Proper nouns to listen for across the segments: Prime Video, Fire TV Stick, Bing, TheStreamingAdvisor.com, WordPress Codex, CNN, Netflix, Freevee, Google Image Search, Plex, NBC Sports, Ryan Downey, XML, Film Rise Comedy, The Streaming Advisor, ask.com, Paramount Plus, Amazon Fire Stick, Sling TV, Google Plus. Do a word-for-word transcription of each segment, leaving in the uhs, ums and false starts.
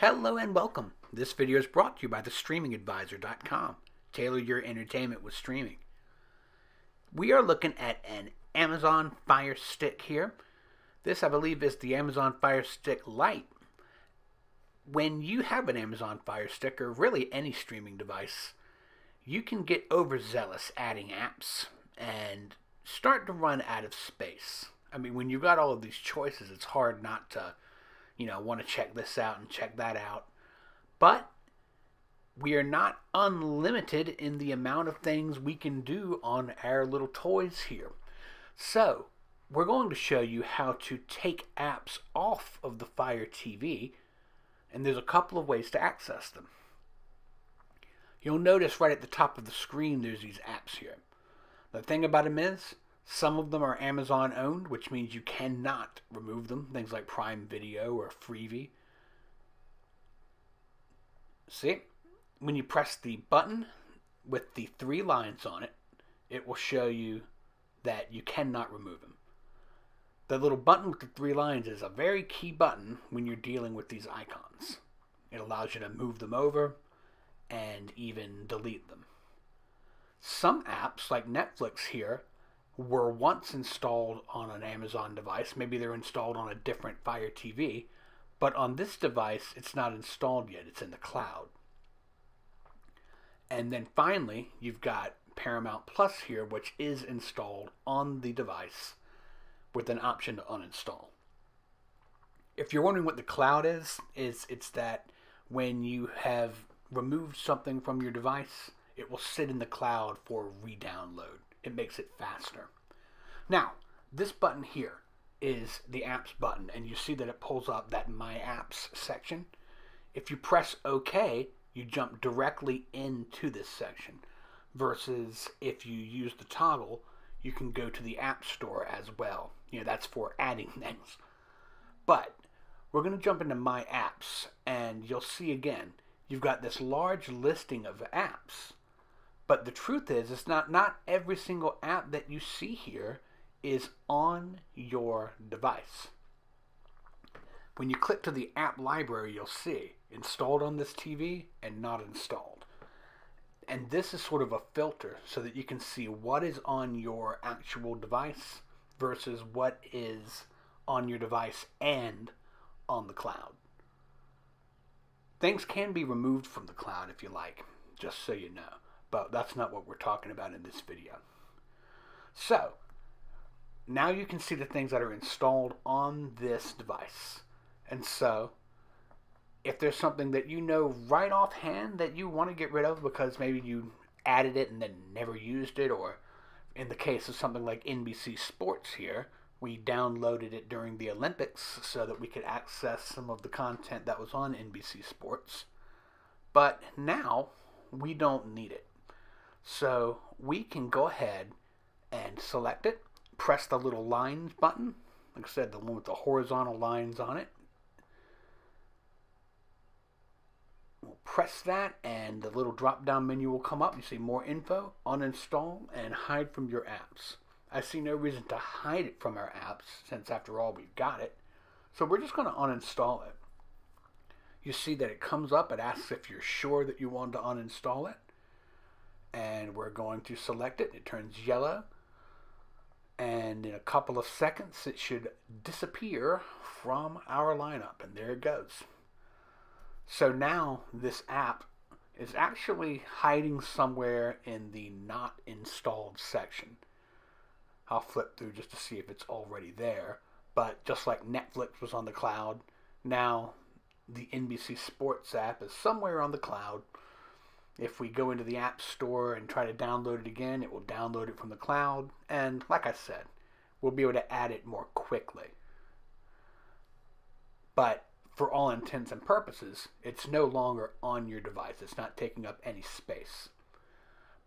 Hello and welcome. This video is brought to you by the streaming advisor dot com. Tailor your entertainment with streaming. We are looking at an Amazon Fire Stick here. This, I believe, is the Amazon Fire Stick Lite. When you have an Amazon Fire Stick, or really any streaming device, you can get overzealous adding apps and start to run out of space. I mean, when you've got all of these choices, it's hard not to, you know, want to check this out and check that out. But we are not unlimited in the amount of things we can do on our little toys here. So we're going to show you how to take apps off of the Fire T V, and there's a couple of ways to access them. You'll notice right at the top of the screen there's these apps here. The thing about them is some of them are Amazon owned, which means you cannot remove them. Things like Prime Video or Freevee. See? When you press the button with the three lines on it, it will show you that you cannot remove them. The little button with the three lines is a very key button when you're dealing with these icons. It allows you to move them over and even delete them. Some apps, like Netflix here, were once installed on an Amazon device. Maybe they're installed on a different Fire T V, but on this device it's not installed yet. It's in the cloud. And then finally, you've got Paramount Plus here, which is installed on the device with an option to uninstall. If you're wondering what the cloud is, is it's that when you have removed something from your device, it will sit in the cloud for re-download. It makes it faster. Now, this button here is the apps button, and you see that it pulls up that My Apps section. If you press OK, you jump directly into this section, versus if you use the toggle, you can go to the App Store as well. You know, that's for adding things. But we're going to jump into My Apps, and you'll see again, you've got this large listing of apps. But the truth is, it's not, not every single app that you see here is on your device. When you click to the app library, you'll see installed on this T V and not installed. And this is sort of a filter so that you can see what is on your actual device versus what is on your device and on the cloud. Things can be removed from the cloud if you like, just so you know. But that's not what we're talking about in this video. So, now you can see the things that are installed on this device. And so, if there's something that you know right offhand that you want to get rid of because maybe you added it and then never used it, or in the case of something like N B C Sports here, we downloaded it during the Olympics so that we could access some of the content that was on N B C Sports. But now, we don't need it. So we can go ahead and select it, press the little lines button, like I said, the one with the horizontal lines on it. We'll press that and the little drop down menu will come up. You see more info, uninstall, and hide from your apps. I see no reason to hide it from our apps since after all we've got it. So we're just going to uninstall it. You see that it comes up, it asks if you're sure that you want to uninstall it. And we're going to select it. It turns yellow, and in a couple of seconds it should disappear from our lineup, and there it goes. So now this app is actually hiding somewhere in the not installed section. I'll flip through just to see if it's already there, but just like Netflix was on the cloud, now the N B C Sports app is somewhere on the cloud. If we go into the App Store and try to download it again, it will download it from the cloud. And like I said, we'll be able to add it more quickly. But for all intents and purposes, it's no longer on your device. It's not taking up any space.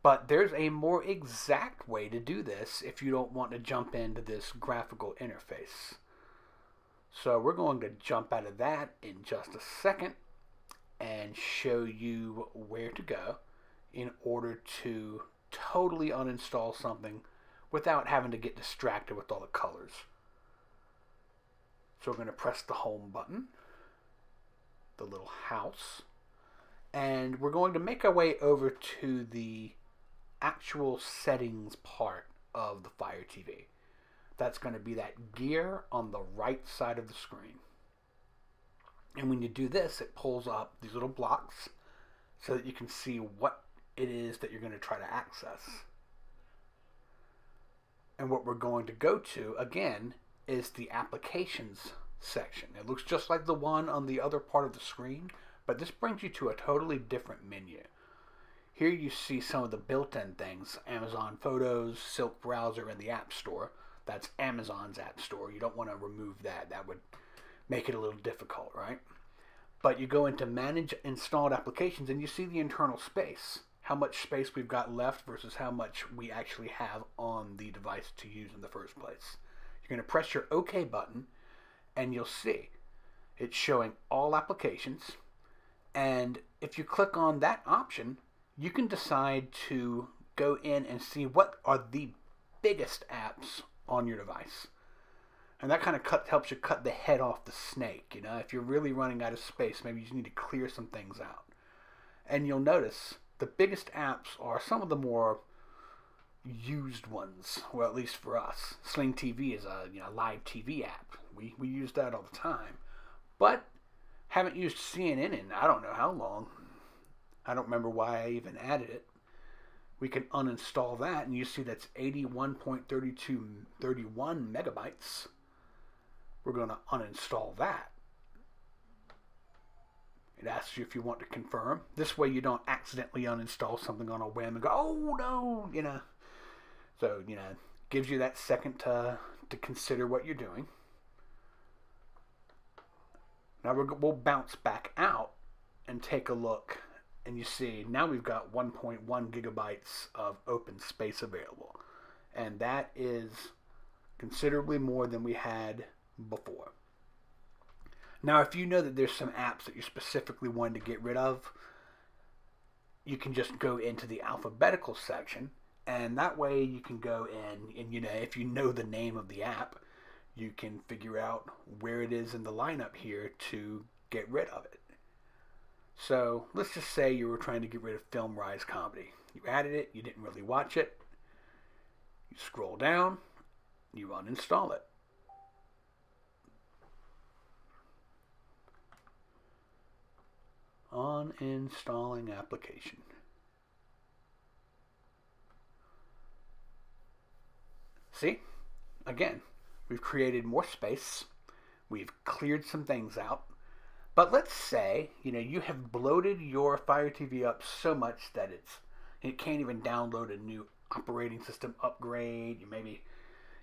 But there's a more exact way to do this if you don't want to jump into this graphical interface. So we're going to jump out of that in just a second and show you where to go in order to totally uninstall something without having to get distracted with all the colors. So we're going to press the home button, the little house. And we're going to make our way over to the actual settings part of the Fire T V. That's going to be that gear on the right side of the screen. And when you do this, it pulls up these little blocks so that you can see what it is that you're going to try to access. And what we're going to go to, again, is the applications section. It looks just like the one on the other part of the screen, but this brings you to a totally different menu. Here you see some of the built-in things, Amazon Photos, Silk Browser, and the App Store. That's Amazon's App Store. You don't want to remove that. That would make it a little difficult, right? But you go into Manage Installed Applications, and you see the internal space, how much space we've got left versus how much we actually have on the device to use in the first place. You're going to press your OK button, and you'll see it's showing all applications. And if you click on that option, you can decide to go in and see what are the biggest apps on your device. And that kind of cut, helps you cut the head off the snake. You know, if you're really running out of space, maybe you just need to clear some things out. And you'll notice the biggest apps are some of the more used ones, well, at least for us. Sling T V is a you know live T V app. We, we use that all the time. But haven't used C N N in I don't know how long. I don't remember why I even added it. We can uninstall that, and you see that's eighty-one point three two, thirty-one megabytes. We're going to uninstall that. It asks you if you want to confirm. This way you don't accidentally uninstall something on a whim and go, oh, no, you know. So, you know, gives you that second to, to consider what you're doing. Now we're, we'll bounce back out and take a look. And you see, now we've got one point one gigabytes of open space available. And that is considerably more than we had before. Now, if you know that there's some apps that you specifically wanted to get rid of, you can just go into the alphabetical section, and that way you can go in, and you know, if you know the name of the app, you can figure out where it is in the lineup here to get rid of it. So let's just say you were trying to get rid of Film Rise Comedy. You added it, you didn't really watch it, you scroll down, you uninstall it. Uninstalling application. See? Again, we've created more space. We've cleared some things out. But let's say, you know, you have bloated your Fire T V up so much that it's it can't even download a new operating system upgrade. You maybe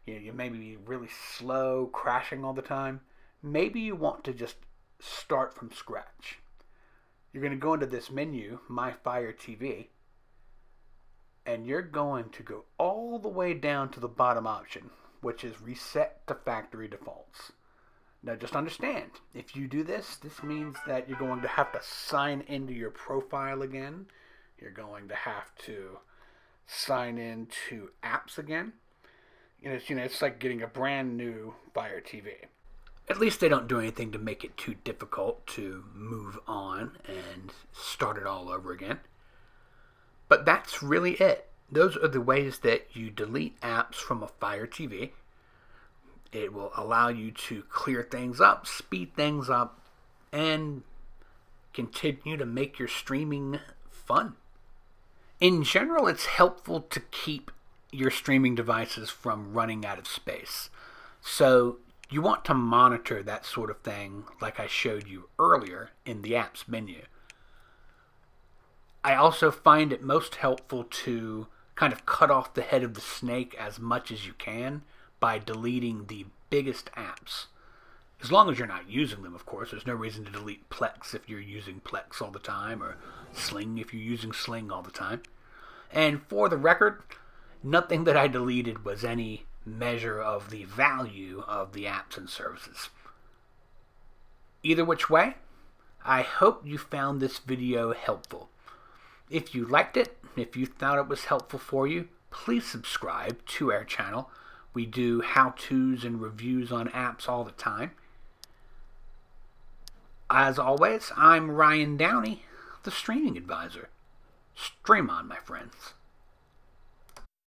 you know, you maybe really slow, crashing all the time. Maybe you want to just start from scratch. You're going to go into this menu, My Fire T V, and you're going to go all the way down to the bottom option, which is Reset to Factory Defaults. Now just understand, if you do this, this means that you're going to have to sign into your profile again. You're going to have to sign into apps again. You know, it's, you know, it's like getting a brand new Fire T V. At least they don't do anything to make it too difficult to move on and start it all over again. But that's really it. Those are the ways that you delete apps from a Fire T V. It will allow you to clear things up, speed things up, and continue to make your streaming fun. In general, it's helpful to keep your streaming devices from running out of space. So you want to monitor that sort of thing like I showed you earlier in the apps menu. I also find it most helpful to kind of cut off the head of the snake as much as you can by deleting the biggest apps. As long as you're not using them, of course. There's no reason to delete Plex if you're using Plex all the time, or Sling if you're using Sling all the time. And for the record, nothing that I deleted was any measure of the value of the apps and services. Either which way, I hope you found this video helpful. If you liked it, if you thought it was helpful for you, please subscribe to our channel. We do how-tos and reviews on apps all the time. As always, I'm Ryan Downey, the Streaming Advisor. Stream on, my friends.